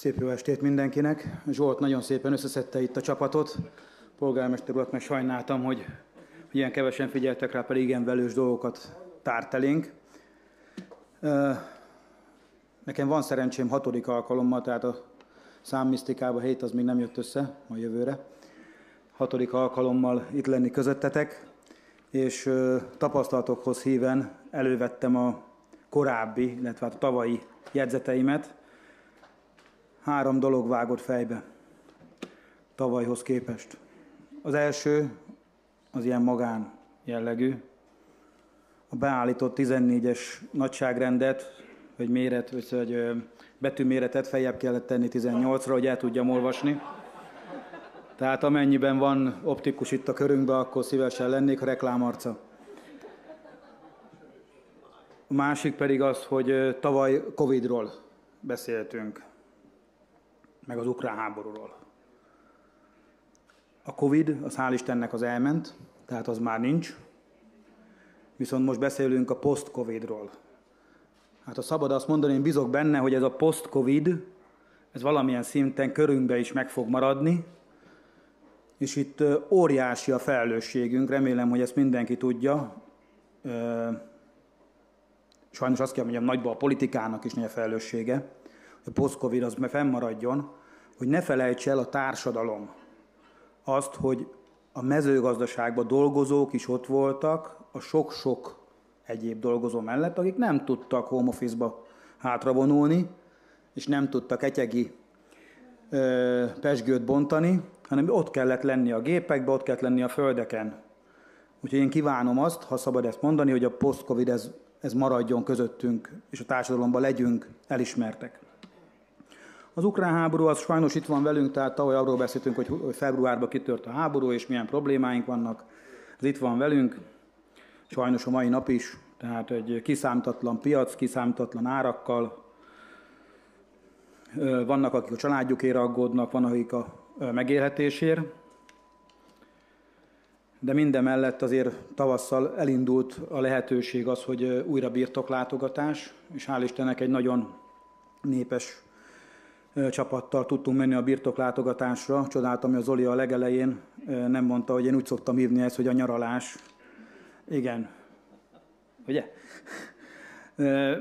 Szép jó estét mindenkinek. Zsolt nagyon szépen összeszedte itt a csapatot. Polgármester urat meg sajnáltam, hogy ilyen kevesen figyeltek rá, pedig igen velős dolgokat tárt elénk. Nekem van szerencsém 6. alkalommal, tehát a számmisztikában 7 az még nem jött össze, a jövőre. 6. alkalommal itt lenni közöttetek, és tapasztalatokhoz híven elővettem a korábbi, illetve a tavalyi jegyzeteimet. 3 dolog vágott fejbe tavalyhoz képest. Az első az ilyen magán jellegű. A beállított 14-es nagyságrendet, vagy méret, vagy betűméretet feljebb kellett tenni 18-ra, hogy el tudjam olvasni. Tehát amennyiben van optikus itt a körünkben, akkor szívesen lennék a reklámarca. A másik pedig az, hogy tavaly Covid-ról beszéltünk, meg az ukrán háborúról. A Covid, az hál' Istennek az elment, tehát az már nincs, viszont most beszélünk a post-Covid-ról. Hát ha szabad azt mondani, én bízok benne, hogy ez a post-Covid, ez valamilyen szinten körünkbe is meg fog maradni, és itt óriási a felelősségünk, remélem, hogy ezt mindenki tudja. Sajnos azt kell mondjam, nagyban a politikának is nagy a felelőssége, hogy a post-Covid az fennmaradjon, hogy ne felejts el a társadalom azt, hogy a mezőgazdaságban dolgozók is ott voltak, a sok-sok egyéb dolgozó mellett, akik nem tudtak home office-ba hátravonulni, és nem tudtak etyegi pezsgőt bontani, hanem ott kellett lenni a gépekbe, ott kellett lenni a földeken. Úgyhogy én kívánom azt, ha szabad ezt mondani, hogy a post-Covid ez maradjon közöttünk, és a társadalomban legyünk elismertek. Az ukrán háború az sajnos itt van velünk, tehát tavaly arról beszéltünk, hogy februárban kitört a háború, és milyen problémáink vannak. Ez itt van velünk, sajnos a mai nap is, tehát egy kiszámtatlan piac, kiszámtatlan árakkal. Vannak, akik a családjukért aggódnak, vannak, akik a megélhetésért. De mindemellett azért tavasszal elindult a lehetőség az, hogy újra birtoklátogatás, és hál' Istennek egy nagyon népes csapattal tudtunk menni a birtoklátogatásra. Csodáltam, hogy a Zoli a legelején nem mondta, hogy én úgy szoktam hívni ezt, hogy a nyaralás. Igen. Ugye?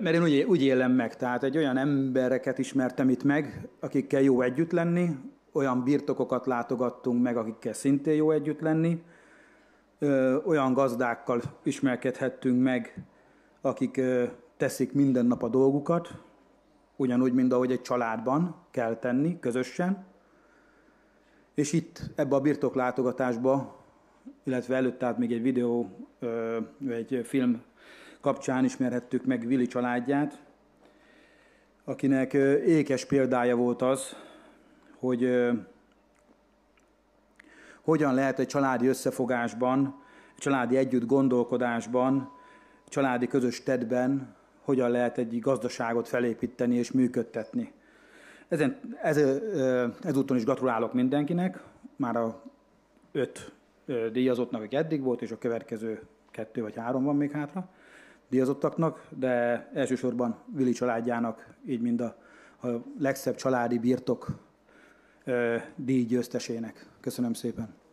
Mert én úgy élem meg, tehát egy olyan embereket ismertem itt meg, akikkel jó együtt lenni, olyan birtokokat látogattunk meg, akikkel szintén jó együtt lenni, olyan gazdákkal ismerkedhettünk meg, akik teszik minden nap a dolgukat, ugyanúgy, mint ahogy egy családban kell tenni, közösen. És itt, ebbe a birtoklátogatásba, illetve előtt tehát még egy videó, egy film kapcsán ismerhettük meg Vili családját, akinek ékes példája volt az, hogy hogyan lehet egy családi összefogásban, egy családi együtt gondolkodásban, családi közös tettben, hogyan lehet egy gazdaságot felépíteni és működtetni. Ezúton is gratulálok mindenkinek, már a 5 díjazottnak, aki eddig volt, és a következő 2 vagy 3 van még hátra díjazottaknak, de elsősorban Vili családjának, így mind a legszebb családi birtok díjgyőztesének. Köszönöm szépen!